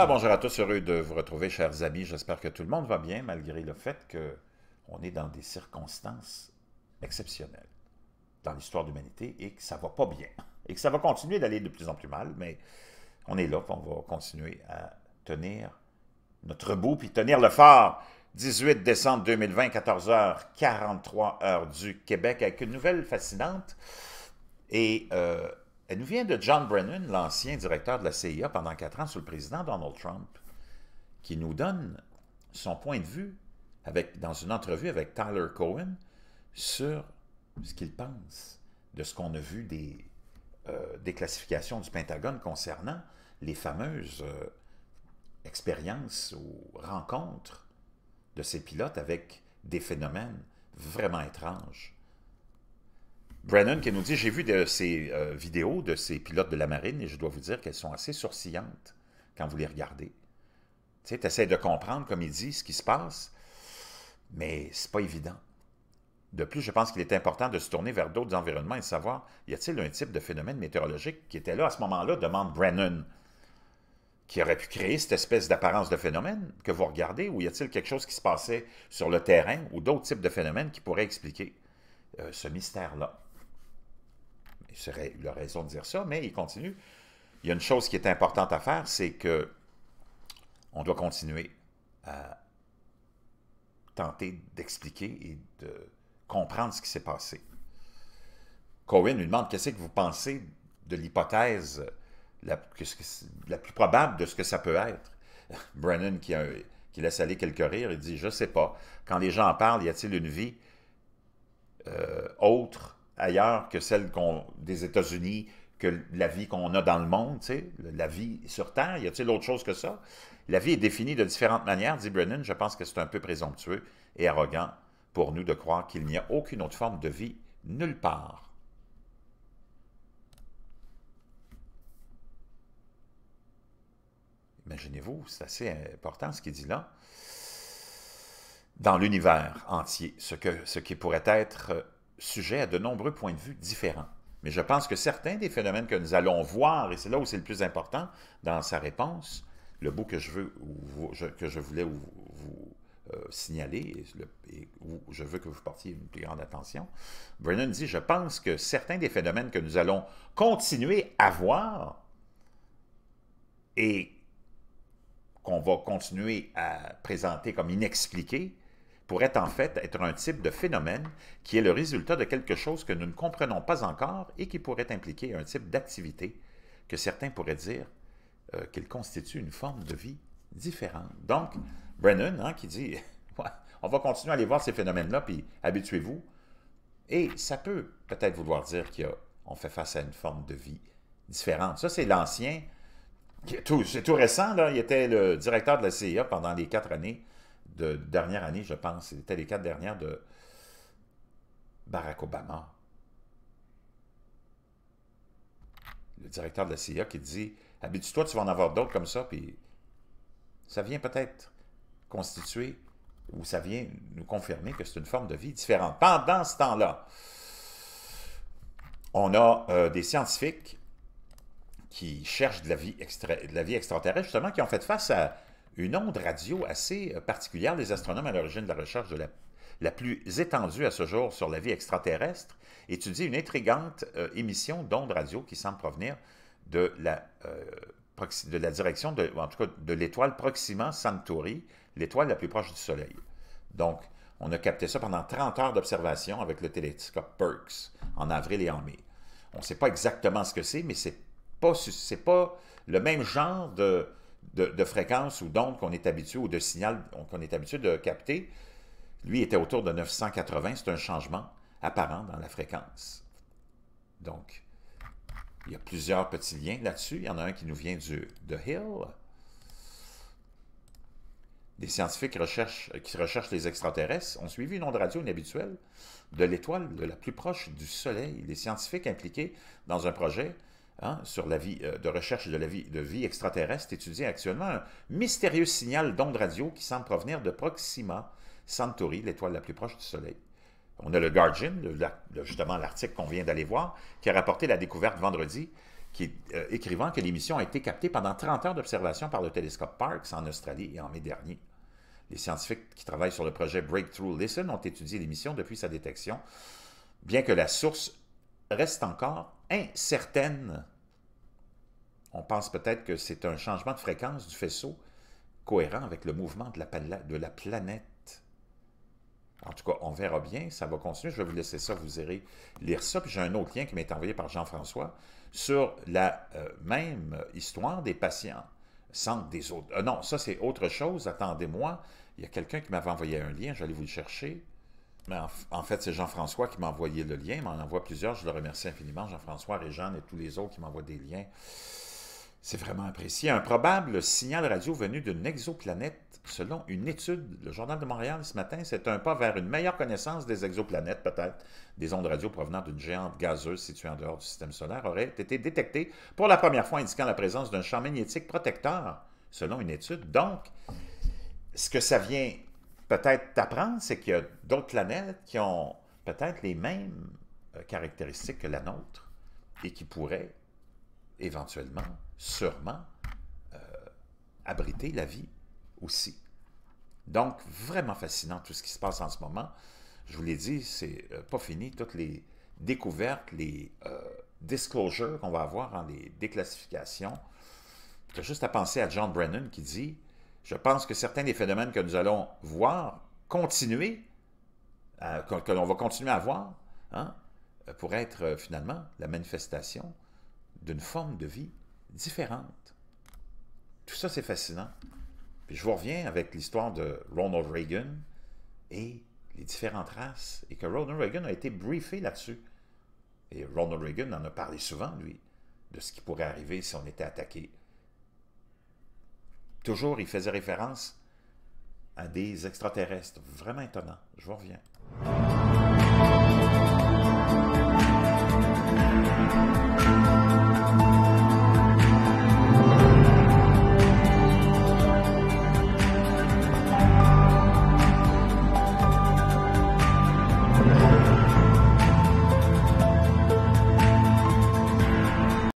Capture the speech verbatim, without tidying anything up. Alors bonjour à tous, heureux de vous retrouver, chers amis. J'espère que tout le monde va bien, malgré le fait qu'on est dans des circonstances exceptionnelles dans l'histoire de l'humanité et que ça ne va pas bien. Et que ça va continuer d'aller de plus en plus mal, mais on est là, on va continuer à tenir notre bout, puis tenir le fort. dix-huit décembre deux mille vingt, quatorze heures quarante-trois, heure du Québec, avec une nouvelle fascinante. Et euh, elle nous vient de John Brennan, l'ancien directeur de la C I A pendant quatre ans sous le président Donald Trump, qui nous donne son point de vue avec, dans une entrevue avec Tyler Cowen sur ce qu'il pense de ce qu'on a vu des, euh, des classifications du Pentagone concernant les fameuses euh, expériences ou rencontres de ces pilotes avec des phénomènes vraiment étranges. Brennan qui nous dit « J'ai vu de ces euh, vidéos de ces pilotes de la marine et je dois vous dire qu'elles sont assez sourcillantes quand vous les regardez. » Tu sais, tu essaies de comprendre, comme il dit, ce qui se passe, mais c'est pas évident. De plus, je pense qu'il est important de se tourner vers d'autres environnements et de savoir « Y a-t-il un type de phénomène météorologique qui était là à ce moment-là » demande Brennan. Qui aurait pu créer cette espèce d'apparence de phénomène que vous regardez, ou y a-t-il quelque chose qui se passait sur le terrain ou d'autres types de phénomènes qui pourraient expliquer euh, ce mystère-là? Il serait, il a raison de dire ça, mais il continue. Il y a une chose qui est importante à faire, c'est que on doit continuer à tenter d'expliquer et de comprendre ce qui s'est passé. Cohen lui demande « Qu'est-ce que vous pensez de l'hypothèse » La, que, la plus probable de ce que ça peut être. Brennan qui, a, qui laisse aller quelques rires, il dit « Je ne sais pas. Quand les gens en parlent, y a-t-il une vie euh, autre ailleurs que celle qu'on, des États-Unis, que la vie qu'on a dans le monde, la vie sur Terre? Y a-t-il autre chose que ça? La vie est définie de différentes manières, dit Brennan. Je pense que c'est un peu présomptueux et arrogant pour nous de croire qu'il n'y a aucune autre forme de vie nulle part. » Imaginez-vous, c'est assez important ce qu'il dit là. Dans l'univers entier, ce, que, ce qui pourrait être sujet à de nombreux points de vue différents. Mais je pense que certains des phénomènes que nous allons voir, et c'est là où c'est le plus important dans sa réponse, le bout que je, veux, vous, je, que je voulais vous, vous euh, signaler, et, le, et où je veux que vous portiez une plus grande attention, Brennan dit « Je pense que certains des phénomènes que nous allons continuer à voir et qu'on va continuer à présenter comme inexpliqué, pourrait en fait être un type de phénomène qui est le résultat de quelque chose que nous ne comprenons pas encore et qui pourrait impliquer un type d'activité que certains pourraient dire euh, qu'il constitue une forme de vie différente. » Donc, Brennan hein, qui dit « On va continuer à aller voir ces phénomènes-là, puis habituez-vous. » Et ça peut peut-être vouloir dire qu'on fait face à une forme de vie différente. Ça, c'est l'ancien... C'est tout récent, là. Il était le directeur de la C I A pendant les quatre années, de, dernière année, je pense. C'était les quatre dernières de Barack Obama. Le directeur de la C I A qui dit « Habitue-toi, tu vas en avoir d'autres comme ça. » Puis ça vient peut-être constituer, ou ça vient nous confirmer que c'est une forme de vie différente. Pendant ce temps-là, on a euh, des scientifiques qui cherchent de la vie extra, de la vie extraterrestre, justement, qui ont fait face à une onde radio assez particulière. Les astronomes à l'origine de la recherche de la, la plus étendue à ce jour sur la vie extraterrestre étudient une intrigante euh, émission d'ondes radio qui semble provenir de la, euh, de la direction, de, en tout cas de l'étoile Proxima Centauri, l'étoile la plus proche du Soleil. Donc, on a capté ça pendant trente heures d'observation avec le télescope Parks en avril et en mai. On ne sait pas exactement ce que c'est, mais c'est ce n'est pas le même genre de, de, de fréquence ou d'onde qu'on est habitué, ou de signal qu'on est habitué de capter. Lui était autour de neuf cent quatre-vingts, c'est un changement apparent dans la fréquence. Donc, il y a plusieurs petits liens là-dessus. Il y en a un qui nous vient du The Hill. Des scientifiques recherchent, qui recherchent les extraterrestres ont suivi une onde radio inhabituelle de l'étoile la plus proche du Soleil. Les scientifiques impliqués dans un projet... Hein, sur la vie euh, de recherche de la vie, de vie extraterrestre, étudie actuellement un mystérieux signal d'onde radio qui semble provenir de Proxima Centauri, l'étoile la plus proche du Soleil. On a le Guardian, le, la, le, justement l'article qu'on vient d'aller voir, qui a rapporté la découverte vendredi qui est, euh, écrivant que l'émission a été captée pendant trente heures d'observation par le télescope Parks en Australie et en mai dernier. Les scientifiques qui travaillent sur le projet Breakthrough Listen ont étudié l'émission depuis sa détection, bien que la source reste encore incertaine. On pense peut-être que c'est un changement de fréquence du faisceau cohérent avec le mouvement de la, de la planète. En tout cas, on verra bien, ça va continuer. Je vais vous laisser ça, vous irez lire ça. Puis j'ai un autre lien qui m'est envoyé par Jean-François sur la euh, même histoire des patients. Centre des autres. Euh, non, ça c'est autre chose, attendez-moi. Il y a quelqu'un qui m'avait envoyé un lien, j'allais vous le chercher. Mais en, en fait, c'est Jean-François qui m'a envoyé le lien, il m'en envoie plusieurs, je le remercie infiniment, Jean-François, Réjeanne et tous les autres qui m'envoient des liens. C'est vraiment apprécié. Un probable signal radio venu d'une exoplanète, selon une étude, le Journal de Montréal ce matin, c'est un pas vers une meilleure connaissance des exoplanètes, peut-être. Des ondes radio provenant d'une géante gazeuse située en dehors du système solaire auraient été détectées pour la première fois, indiquant la présence d'un champ magnétique protecteur, selon une étude. Donc, ce que ça vient peut-être t'apprendre, c'est qu'il y a d'autres planètes qui ont peut-être les mêmes caractéristiques que la nôtre et qui pourraient éventuellement, sûrement, euh, abriter la vie aussi. Donc, vraiment fascinant tout ce qui se passe en ce moment. Je vous l'ai dit, c'est euh, pas fini. Toutes les découvertes, les euh, disclosures qu'on va avoir en les déclassifications. J'ai juste à penser à John Brennan qui dit « Je pense que certains des phénomènes que nous allons voir, continuer, à, que, que l'on va continuer à voir, hein, pour être euh, finalement la manifestation d'une forme de vie différente. » Tout ça, c'est fascinant. Puis je vous reviens avec l'histoire de Ronald Reagan et les différentes races, et que Ronald Reagan a été briefé là-dessus. Et Ronald Reagan en a parlé souvent, lui, de ce qui pourrait arriver si on était attaqué. Toujours, il faisait référence à des extraterrestres. Vraiment étonnant. Je vous reviens.